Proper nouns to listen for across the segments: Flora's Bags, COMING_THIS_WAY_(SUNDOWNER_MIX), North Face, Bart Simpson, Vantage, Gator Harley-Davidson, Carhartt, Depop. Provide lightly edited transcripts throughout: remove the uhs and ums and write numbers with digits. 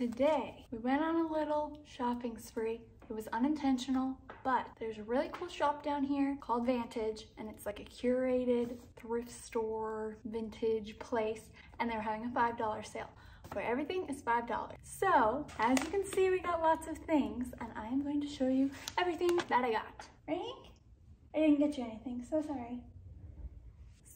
today. We went on a little shopping spree. It was unintentional, but there's a really cool shop down here called Vantage, and it's like a curated thrift store vintage place, and they're having a $5 sale where everything is $5. So as you can see, we got lots of things, and I am going to show you everything that I got. Ready? I didn't get you anything, so sorry.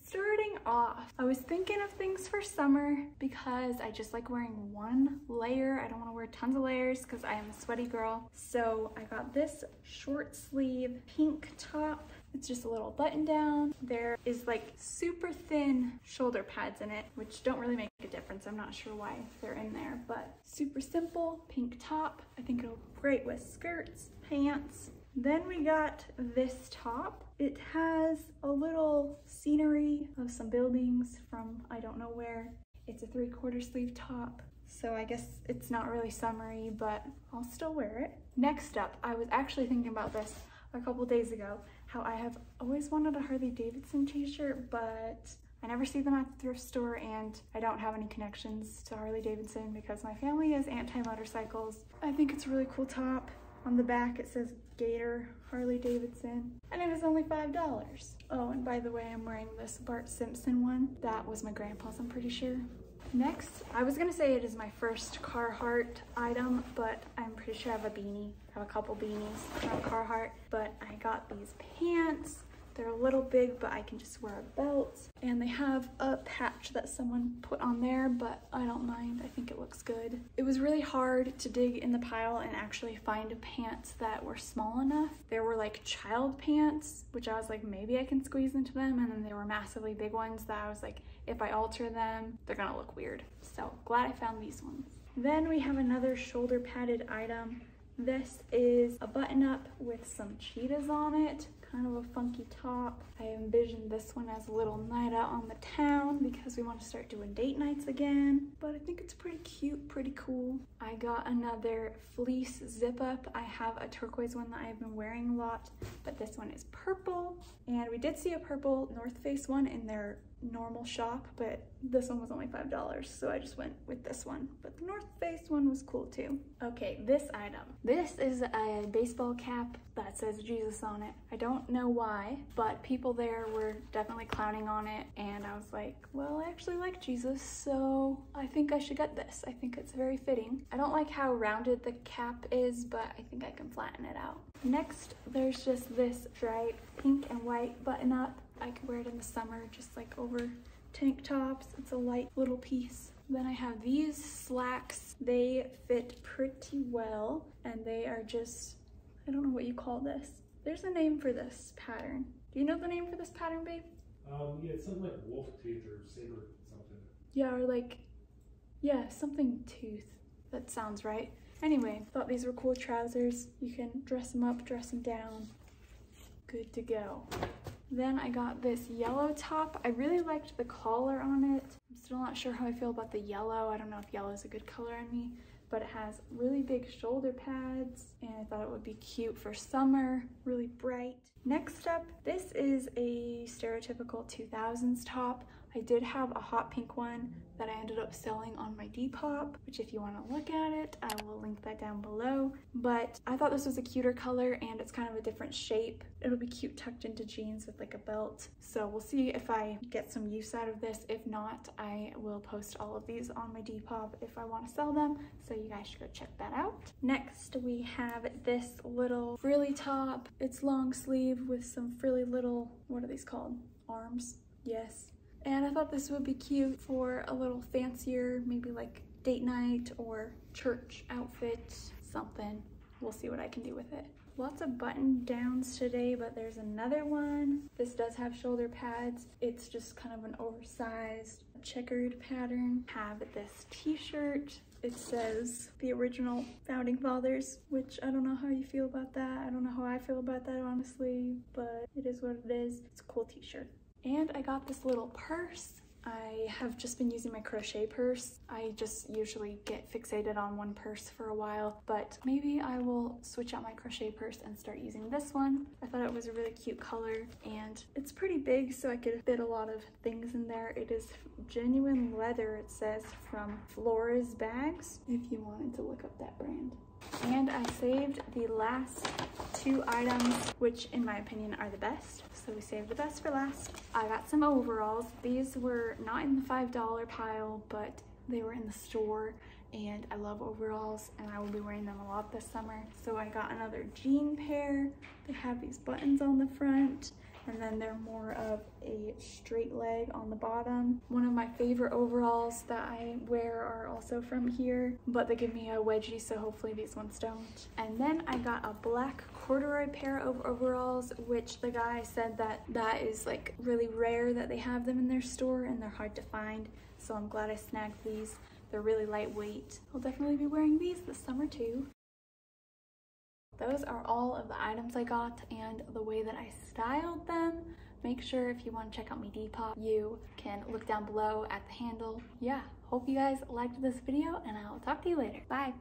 Starting off, I was thinking of things for summer because I just like wearing one layer. I don't want to wear tons of layers because I am a sweaty girl. So I got this short sleeve pink top. It's just a little button down. There is like super thin shoulder pads in it, which don't really make a difference. I'm not sure why they're in there, but super simple pink top. I think it'll look great with skirts, pants. Then we got this top. It has a little scenery of some buildings from I don't know where. It's a 3/4 sleeve top, so I guess it's not really summery, but I'll still wear it. Next up, I was actually thinking about this a couple days ago, how I have always wanted a Harley-Davidson t-shirt, but I never see them at the thrift store, and I don't have any connections to Harley-Davidson because my family is anti-motorcycles. I think it's a really cool top. On the back it says Gator Harley-Davidson, and it was only $5. Oh, and by the way, I'm wearing this Bart Simpson one. That was my grandpa's, I'm pretty sure. Next, I was gonna say it is my first Carhartt item, but I'm pretty sure I have a beanie. I have a couple beanies from Carhartt, but I got these pants. They're a little big, but I can just wear a belt. And they have a patch that someone put on there, but I don't mind. I think it looks good. It was really hard to dig in the pile and actually find pants that were small enough. There were like child pants, which I was like, maybe I can squeeze into them. And then there were massively big ones that I was like, if I alter them, they're gonna look weird. So glad I found these ones. Then we have another shoulder padded item. This is a button up with some cheetahs on it. Kind of a funky top. I envisioned this one as a little night out on the town because we want to start doing date nights again, but I think it's pretty cute, pretty cool. I got another fleece zip up. I have a turquoise one that I've been wearing a lot, but this one is purple, and we did see a purple North Face one in their normal shop, but this one was only $5, so I just went with this one, but the North Face one was cool too. Okay, this item. This is a baseball cap that says Jesus on it. I don't know why, but people there were definitely clowning on it, and I was like, well, I actually like Jesus, so I think I should get this. I think it's very fitting. I don't like how rounded the cap is, but I think I can flatten it out. Next, there's just this bright pink and white button up. I could wear it in the summer, just like over tank tops. It's a light little piece. Then I have these slacks. They fit pretty well, and they are just, I don't know what you call this. There's a name for this pattern. Do you know the name for this pattern, babe? Yeah, it's something like wolf tooth or saber something. Yeah, or like, yeah, something tooth. That sounds right. Anyway, thought these were cool trousers. You can dress them up, dress them down. Good to go. Then I got this yellow top. I really liked the collar on it. I'm still not sure how I feel about the yellow. I don't know if yellow is a good color on me, but it has really big shoulder pads, and I thought it would be cute for summer, really bright. Next up, this is a stereotypical 2000s top. I did have a hot pink one that I ended up selling on my Depop, which if you want to look at it, I will link that down below. But I thought this was a cuter color, and it's kind of a different shape. It'll be cute tucked into jeans with like a belt. So we'll see if I get some use out of this. If not, I will post all of these on my Depop if I want to sell them. So you guys should go check that out. Next, we have this little frilly top. It's long sleeve with some frilly little, what are these called? Arms? Yes. And I thought this would be cute for a little fancier, maybe like date night or church outfit, something. We'll see what I can do with it. Lots of button downs today, but there's another one. This does have shoulder pads. It's just kind of an oversized checkered pattern. Have this t-shirt. It says the original founding fathers, which I don't know how you feel about that. I don't know how I feel about that, honestly, but it is what it is. It's a cool t-shirt. And I got this little purse. I have just been using my crochet purse. I just usually get fixated on one purse for a while, but maybe I will switch out my crochet purse and start using this one. I thought it was a really cute color and it's pretty big, so I could fit a lot of things in there. It is genuine leather, it says, from Flora's Bags, if you wanted to look up that brand. And I saved the last two items, which in my opinion are the best, so we saved the best for last. I got some overalls. These were not in the $5 pile, but they were in the store, and I love overalls and I will be wearing them a lot this summer. So I got another jean pair. They have these buttons on the front, and then they're more of a straight leg on the bottom. One of my favorite overalls that I wear are also from here, but they give me a wedgie, so hopefully these ones don't. And then I got a black corduroy pair of overalls, which the guy said that is like really rare that they have them in their store and they're hard to find, so I'm glad I snagged these. They're really lightweight. I'll definitely be wearing these this summer too. Those are all of the items I got and the way that I styled them. Make sure if you want to check out my Depop, you can look down below at the handle. Yeah, hope you guys liked this video and I will talk to you later. Bye!